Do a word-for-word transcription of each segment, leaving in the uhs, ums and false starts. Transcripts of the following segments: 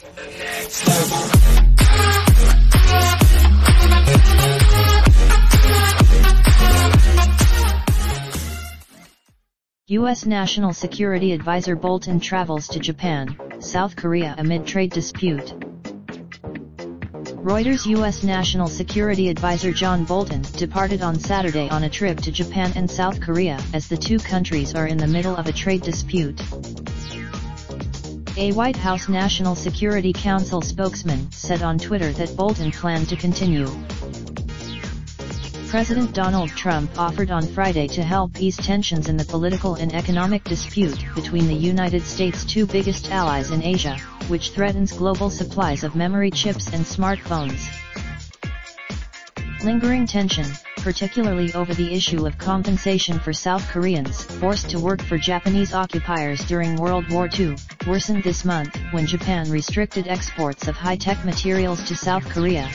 The next U S National Security Advisor Bolton travels to Japan, South Korea amid trade dispute. Reuters' U S National Security Advisor John Bolton departed on Saturday on a trip to Japan and South Korea as the two countries are in the middle of a trade dispute. A White House National Security Council spokesman said on Twitter that Bolton planned to continue. President Donald Trump offered on Friday to help ease tensions in the political and economic dispute between the United States' two biggest allies in Asia, which threatens global supplies of memory chips and smartphones. Lingering tension, particularly over the issue of compensation for South Koreans forced to work for Japanese occupiers during World War Two, worsened this month when Japan restricted exports of high-tech materials to South Korea.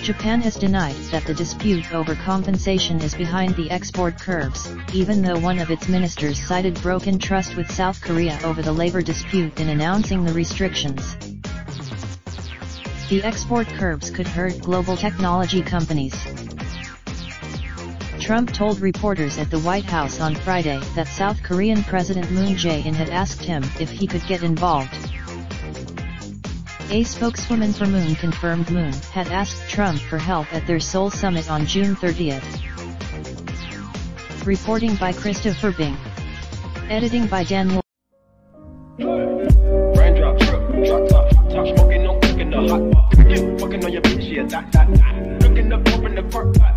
Japan has denied that the dispute over compensation is behind the export curbs, even though one of its ministers cited broken trust with South Korea over the labor dispute in announcing the restrictions. The export curbs could hurt global technology companies. Trump told reporters at the White House on Friday that South Korean President Moon Jae-in had asked him if he could get involved. A spokeswoman for Moon confirmed Moon had asked Trump for help at their Seoul summit on June thirtieth. Reporting by Christopher Bing. Editing by Dan Lo. Raindrop, drip, drop top, top smoking, no cooking, no hot pot. You fucking on your bitch, yeah, that, that, that. Looking up, open the park pot.